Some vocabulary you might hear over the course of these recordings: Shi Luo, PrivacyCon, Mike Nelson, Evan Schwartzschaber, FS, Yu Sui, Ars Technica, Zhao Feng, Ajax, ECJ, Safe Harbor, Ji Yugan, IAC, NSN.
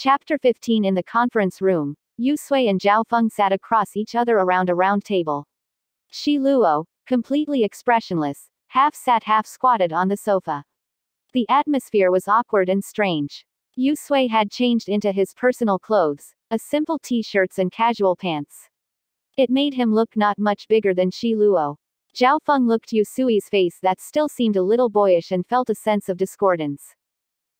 Chapter 15. In the conference room, Yu Sui and Zhao Feng sat across each other around a round table. Shi Luo, completely expressionless, half sat half squatted on the sofa. The atmosphere was awkward and strange. Yu Sui had changed into his personal clothes, a simple t-shirts and casual pants. It made him look not much bigger than Shi Luo. Zhao Feng looked Yu Sui's face that still seemed a little boyish and felt a sense of discordance.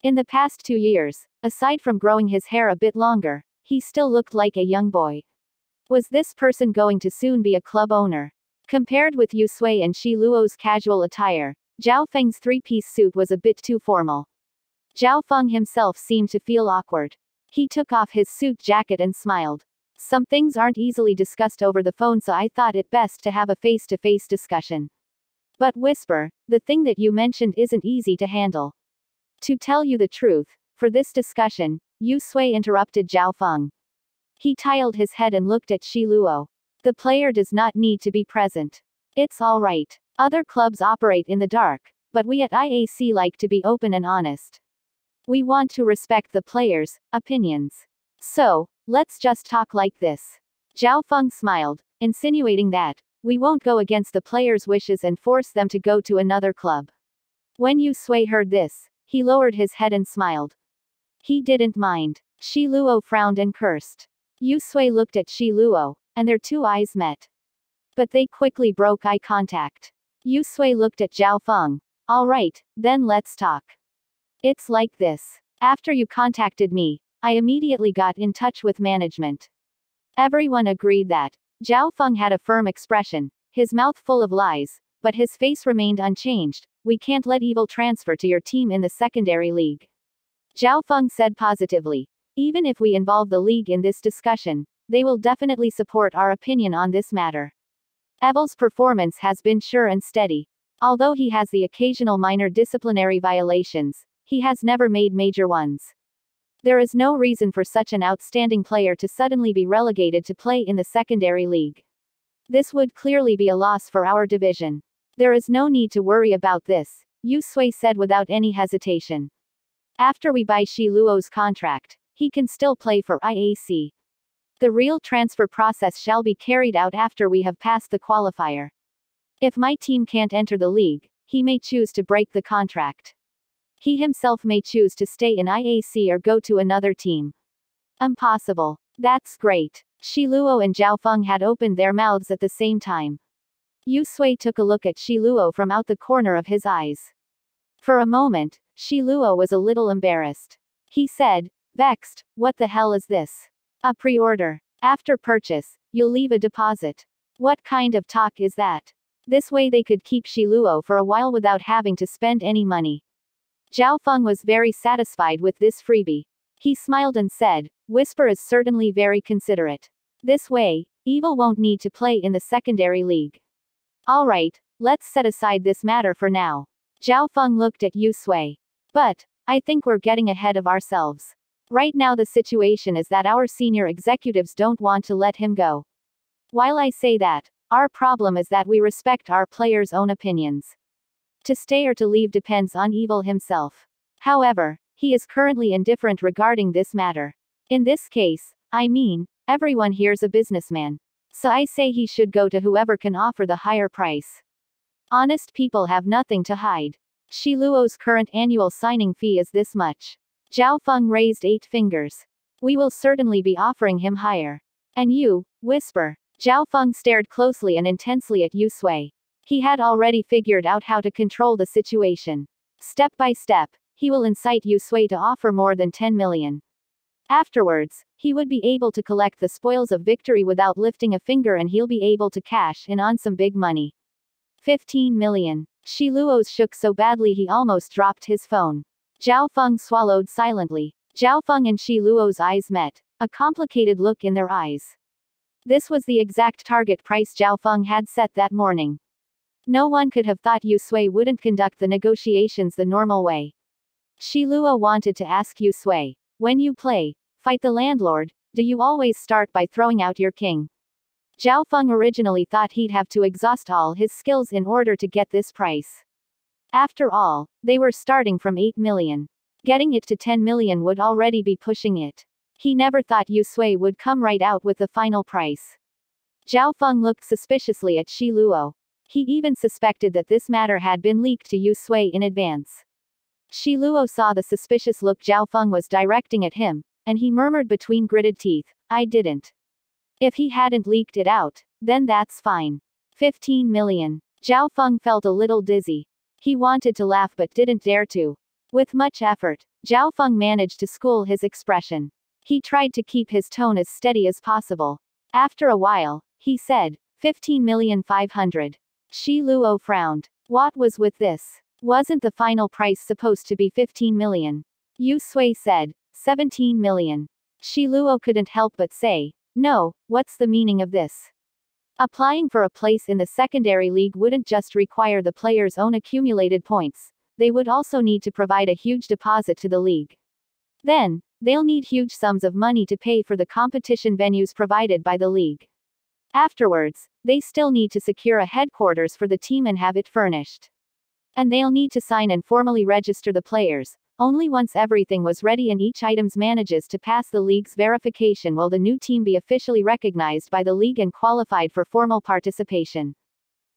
In the past 2 years, aside from growing his hair a bit longer, he still looked like a young boy. Was this person going to soon be a club owner? Compared with Yu Sui and Shi Luo's casual attire, Zhao Feng's three-piece suit was a bit too formal. Zhao Feng himself seemed to feel awkward. He took off his suit jacket and smiled. Some things aren't easily discussed over the phone, so I thought it best to have a face-to-face discussion. But whisper, the thing that you mentioned isn't easy to handle. To tell you the truth, for this discussion, Yu Sui interrupted Zhao Feng. He tiled his head and looked at Shi Luo. The player does not need to be present. It's all right. Other clubs operate in the dark, but we at IAC like to be open and honest. We want to respect the players' opinions. So, let's just talk like this. Zhao Feng smiled, insinuating that we won't go against the players' wishes and force them to go to another club. When Yu Sui heard this, he lowered his head and smiled. He didn't mind. Shi Luo frowned and cursed. Yu Sui looked at Shi Luo, and their two eyes met. But they quickly broke eye contact. Yu Sui looked at Zhao Feng. All right, then let's talk. It's like this. After you contacted me, I immediately got in touch with management. Everyone agreed that Zhao Feng had a firm expression, his mouth full of lies, but his face remained unchanged. We can't let evil transfer to your team in the secondary league. Zhao Feng said positively, even if we involve the league in this discussion, they will definitely support our opinion on this matter. Evil's performance has been sure and steady. Although he has the occasional minor disciplinary violations, he has never made major ones. There is no reason for such an outstanding player to suddenly be relegated to play in the secondary league. This would clearly be a loss for our division. There is no need to worry about this, Yu Sui said without any hesitation. After we buy Shi Luo's contract, he can still play for IAC. The real transfer process shall be carried out after we have passed the qualifier. If my team can't enter the league, he may choose to break the contract. He himself may choose to stay in IAC or go to another team. Impossible. That's great. Shi Luo and Zhao Feng had opened their mouths at the same time. Yu Sui took a look at Shi Luo from out the corner of his eyes. For a moment, Shi Luo was a little embarrassed. He said, vexed, what the hell is this? A pre-order. After purchase, you'll leave a deposit. What kind of talk is that? This way they could keep Shi Luo for a while without having to spend any money. Zhao Feng was very satisfied with this freebie. He smiled and said, Whisper is certainly very considerate. This way, Evil won't need to play in the secondary league. All right, let's set aside this matter for now. Zhao Feng looked at Yu Sui. But, I think we're getting ahead of ourselves. Right now the situation is that our senior executives don't want to let him go. While I say that, our problem is that we respect our players' own opinions. To stay or to leave depends on Evil himself. However, he is currently indifferent regarding this matter. In this case, I mean, everyone here's a businessman. So I say he should go to whoever can offer the higher price. Honest people have nothing to hide. Shi Luo's current annual signing fee is this much. Zhao Feng raised 8 fingers. We will certainly be offering him higher. And you, Whisper. Zhao Feng stared closely and intensely at Yu Sui. He had already figured out how to control the situation. Step by step, he will incite Yu Sui to offer more than 10 million. Afterwards, he would be able to collect the spoils of victory without lifting a finger, and he'll be able to cash in on some big money. 15 million. Shi Luo's shook so badly he almost dropped his phone. Zhao Feng swallowed silently. Zhao Feng and Shi Luo's eyes met, a complicated look in their eyes. This was the exact target price Zhao Feng had set that morning. No one could have thought Yu Sui wouldn't conduct the negotiations the normal way. Shi Luo wanted to ask Yu Sui, when you play, fight the landlord, do you always start by throwing out your king? Zhao Feng originally thought he'd have to exhaust all his skills in order to get this price. After all, they were starting from 8 million. Getting it to 10 million would already be pushing it. He never thought Yu Sui would come right out with the final price. Zhao Feng looked suspiciously at Shi Luo. He even suspected that this matter had been leaked to Yu Sui in advance. Shi Luo saw the suspicious look Zhao Feng was directing at him, and he murmured between gritted teeth, "I didn't." If he hadn't leaked it out, then that's fine. 15 million. Zhao Feng felt a little dizzy. He wanted to laugh but didn't dare to. With much effort, Zhao Feng managed to school his expression. He tried to keep his tone as steady as possible. After a while, he said, 15,500,000. Shi Luo frowned. What was with this? Wasn't the final price supposed to be 15 million? Yu Sui said, 17 million. Shi Luo couldn't help but say, no, what's the meaning of this? Applying for a place in the secondary league wouldn't just require the player's own accumulated points, they would also need to provide a huge deposit to the league. Then, they'll need huge sums of money to pay for the competition venues provided by the league. Afterwards, they still need to secure a headquarters for the team and have it furnished. And they'll need to sign and formally register the players. Only once everything was ready and each item manages to pass the league's verification will the new team be officially recognized by the league and qualified for formal participation.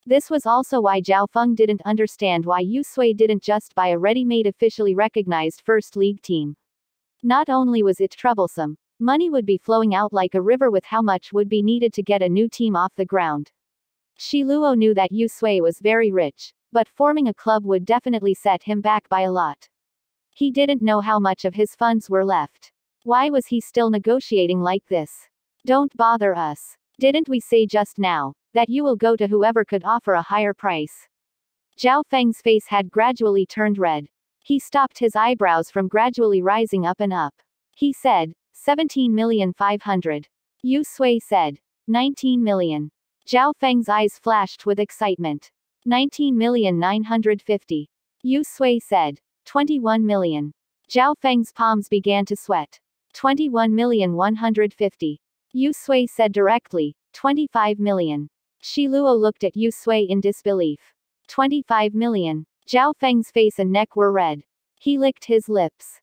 This was also why Zhao Feng didn't understand why Yu Sui didn't just buy a ready-made officially recognized first league team. Not only was it troublesome, money would be flowing out like a river with how much would be needed to get a new team off the ground. Shi Luo knew that Yu Sui was very rich, but forming a club would definitely set him back by a lot. He didn't know how much of his funds were left. Why was he still negotiating like this? Don't bother us. Didn't we say just now that you will go to whoever could offer a higher price? Zhao Feng's face had gradually turned red. He stopped his eyebrows from gradually rising up and up. He said, 17,500,000. Yu Sui said, 19 million. Zhao Feng's eyes flashed with excitement. 19,950,000. Yu Sui said, 21 million. Zhao Feng's palms began to sweat. 21,150,000. Yu Sui said directly, 25 million. Shi Luo looked at Yu Sui in disbelief. 25 million. Zhao Feng's face and neck were red. He licked his lips.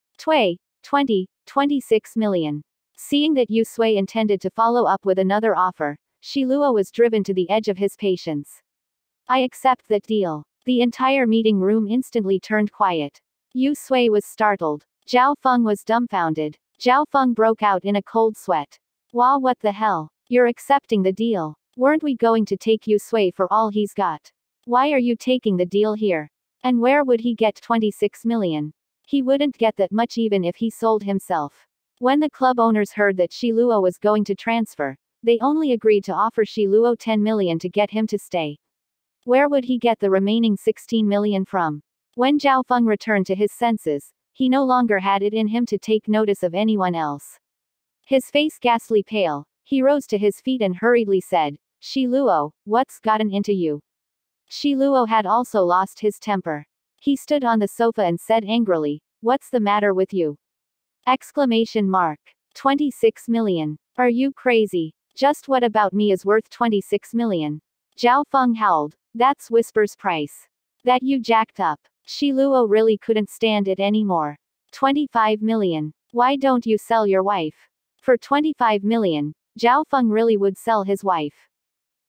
26 million. Seeing that Yu Sui intended to follow up with another offer, Shi Luo was driven to the edge of his patience. I accept that deal. The entire meeting room instantly turned quiet. Yu Sui was startled. Zhao Feng was dumbfounded. Zhao Feng broke out in a cold sweat. Wow, what the hell? You're accepting the deal. Weren't we going to take Yu Sui for all he's got? Why are you taking the deal here? And where would he get 26 million? He wouldn't get that much even if he sold himself. When the club owners heard that Shi Luo was going to transfer, they only agreed to offer Shi Luo 10 million to get him to stay. Where would he get the remaining 16 million from? When Zhao Feng returned to his senses, he no longer had it in him to take notice of anyone else. His face ghastly pale, he rose to his feet and hurriedly said, Shi Luo, what's gotten into you? Shi Luo had also lost his temper. He stood on the sofa and said angrily, what's the matter with you? Exclamation mark. 26 million. Are you crazy? Just what about me is worth 26 million? Zhao Feng howled, that's Whisper's price. That you jacked up. Shi Luo really couldn't stand it anymore. 25 million. Why don't you sell your wife? For 25 million, Zhao Feng really would sell his wife.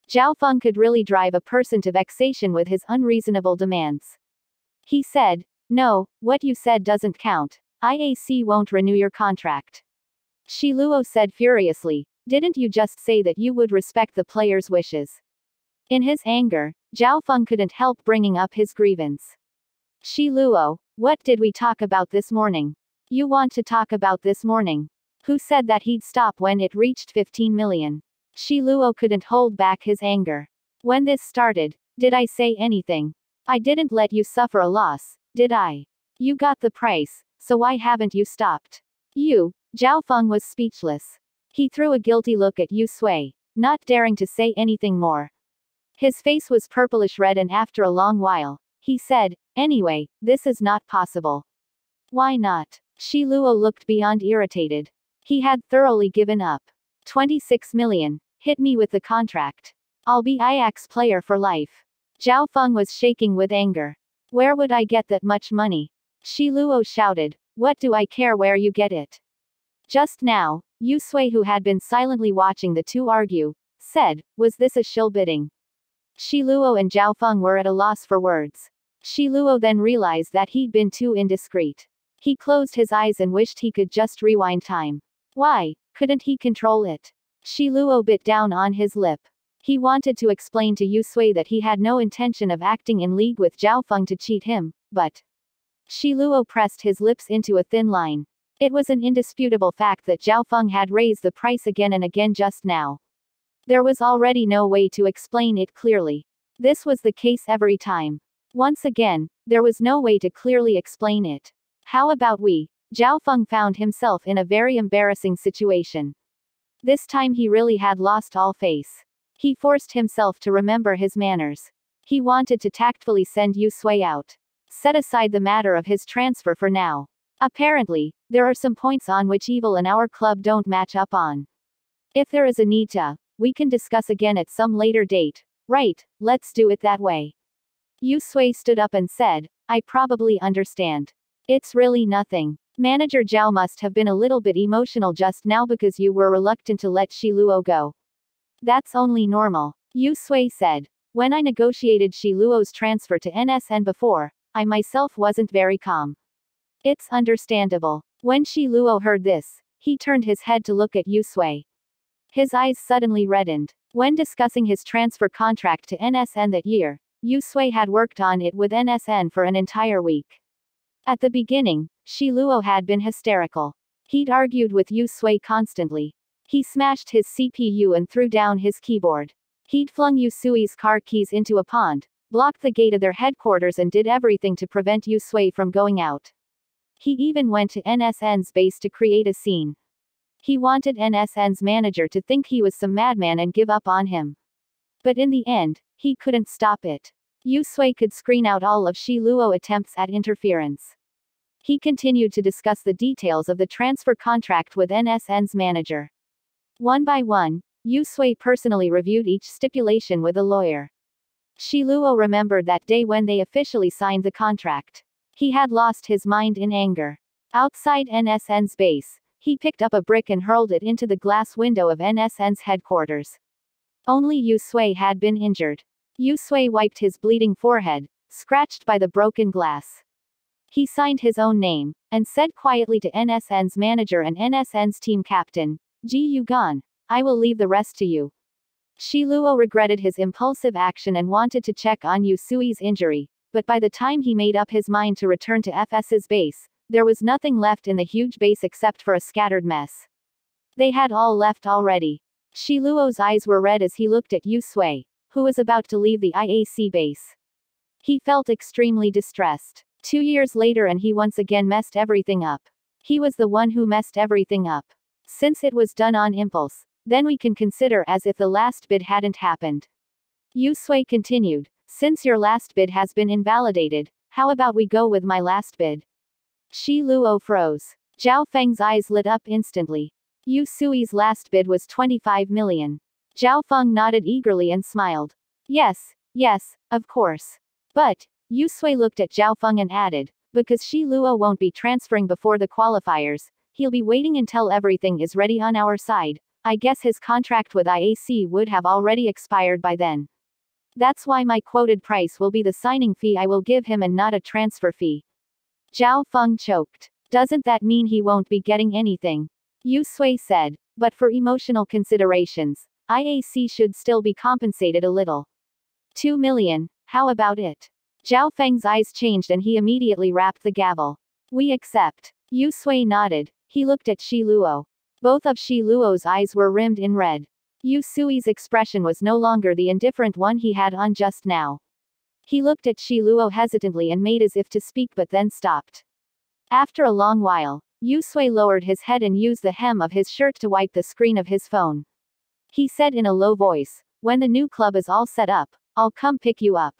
Zhao Feng could really drive a person to vexation with his unreasonable demands. He said, no, what you said doesn't count. IAC won't renew your contract. Shi Luo said furiously, didn't you just say that you would respect the player's wishes? In his anger, Zhao Feng couldn't help bringing up his grievance. Shi Luo, what did we talk about this morning? You want to talk about this morning? Who said that he'd stop when it reached 15 million? Shi Luo couldn't hold back his anger. When this started, did I say anything? I didn't let you suffer a loss, did I? You got the price, so why haven't you stopped? Zhao Feng was speechless. He threw a guilty look at Yu Sui, not daring to say anything more. His face was purplish red and after a long while, he said, anyway, this is not possible. Why not? Shi Luo looked beyond irritated. He had thoroughly given up. 26 million, hit me with the contract. I'll be Ajax player for life. Zhao Feng was shaking with anger. Where would I get that much money? Shi Luo shouted, What do I care where you get it? Just now, Yu Sui, who had been silently watching the two argue, said, was this a shill bidding? Shi Luo and Zhao Feng were at a loss for words. Shi Luo then realized that he'd been too indiscreet. He closed his eyes and wished he could just rewind time. Why couldn't he control it? Shi Luo bit down on his lip. He wanted to explain to Yu Sui that he had no intention of acting in league with Zhao Feng to cheat him, but Shi Luo pressed his lips into a thin line. It was an indisputable fact that Zhao Feng had raised the price again and again just now. There was already no way to explain it clearly. This was the case every time. Once again, there was no way to clearly explain it. How about we? Zhao Feng found himself in a very embarrassing situation. This time he really had lost all face. He forced himself to remember his manners. He wanted to tactfully send Yu Sui out. Set aside the matter of his transfer for now. Apparently, there are some points on which evil and our club don't match up on. If there is a need to, we can discuss again at some later date. Right, let's do it that way. Yu Sui stood up and said, I probably understand. It's really nothing. Manager Zhao must have been a little bit emotional just now because you were reluctant to let Shi Luo go. That's only normal, Yu Sui said. When I negotiated Shi Luo's transfer to NSN before, I myself wasn't very calm. It's understandable. When Shi Luo heard this, he turned his head to look at Yu Sui. His eyes suddenly reddened. When discussing his transfer contract to NSN that year, Yu Sui had worked on it with NSN for an entire week. At the beginning, Shi Luo had been hysterical. He'd argued with Yu Sui constantly. He smashed his CPU and threw down his keyboard. He'd flung Yu Sui's car keys into a pond, blocked the gate of their headquarters and did everything to prevent Yu Sui from going out. He even went to NSN's base to create a scene. He wanted NSN's manager to think he was some madman and give up on him. But in the end, he couldn't stop it. Yu Sui could screen out all of Shi Luo's attempts at interference. He continued to discuss the details of the transfer contract with NSN's manager. One by one, Yu Sui personally reviewed each stipulation with a lawyer. Shi Luo remembered that day when they officially signed the contract. He had lost his mind in anger. Outside NSN's base, he picked up a brick and hurled it into the glass window of NSN's headquarters. Only Yu Sui had been injured. Yu Sui wiped his bleeding forehead, scratched by the broken glass. He signed his own name, and said quietly to NSN's manager and NSN's team captain, Ji Yugan, I will leave the rest to you. Shi Luo regretted his impulsive action and wanted to check on Yu Sui's injury, but by the time he made up his mind to return to FS's base, there was nothing left in the huge base except for a scattered mess. They had all left already. Shi Luo's eyes were red as he looked at Yu Sui, who was about to leave the IAC base. He felt extremely distressed. 2 years later and he once again messed everything up. He was the one who messed everything up. Since it was done on impulse, then we can consider as if the last bid hadn't happened. Yu Sui continued, since your last bid has been invalidated, how about we go with my last bid? Shi Luo froze. Zhao Feng's eyes lit up instantly. Yu Sui's last bid was 25 million. Zhao Feng nodded eagerly and smiled. Yes, of course. But, Yu Sui looked at Zhao Feng and added, because Shi Luo won't be transferring before the qualifiers, he'll be waiting until everything is ready on our side. I guess his contract with IAC would have already expired by then. That's why my quoted price will be the signing fee I will give him and not a transfer fee. Zhao Feng choked. Doesn't that mean he won't be getting anything? Yu Sui said, but for emotional considerations, IAC should still be compensated a little. 2 million, how about it? Zhao Feng's eyes changed and he immediately rapped the gavel. We accept. Yu Sui nodded. He looked at Shi Luo. Both of Shi Luo's eyes were rimmed in red. Yu Sui's expression was no longer the indifferent one he had on just now. He looked at Shi Luo hesitantly and made as if to speak but then stopped. After a long while, Yu Sui lowered his head and used the hem of his shirt to wipe the screen of his phone. He said in a low voice, when the new club is all set up, I'll come pick you up.